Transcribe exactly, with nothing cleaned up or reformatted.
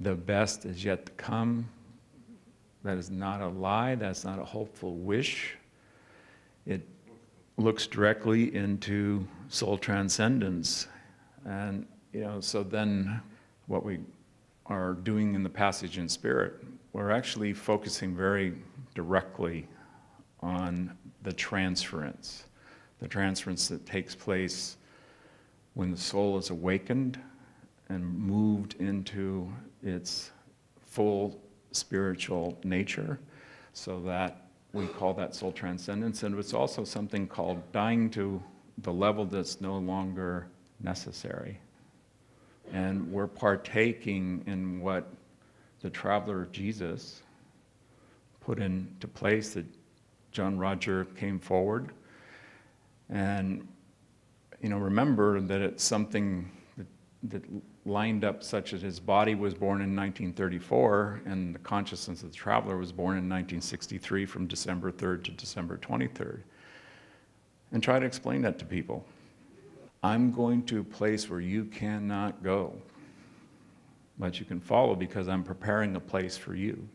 The best is yet to come. That is not a lie. That's not a hopeful wish. It looks directly into soul transcendence. And, you know, so then what we are doing in the passage in spirit, we're actually focusing very directly on the transference, the transference that takes place when the soul is awakened and moved into its full spiritual nature. So that we call that soul transcendence, and it's also something called dying to the level that's no longer necessary. And we're partaking in what the traveler Jesus put into place, that John Roger came forward. And, you know, remember that it's something that, that lined up such that his body was born in nineteen thirty-four and the consciousness of the traveler was born in nineteen sixty-three, from December third to December twenty-third. And try to explain that to people. I'm going to a place where you cannot go, but you can follow because I'm preparing a place for you.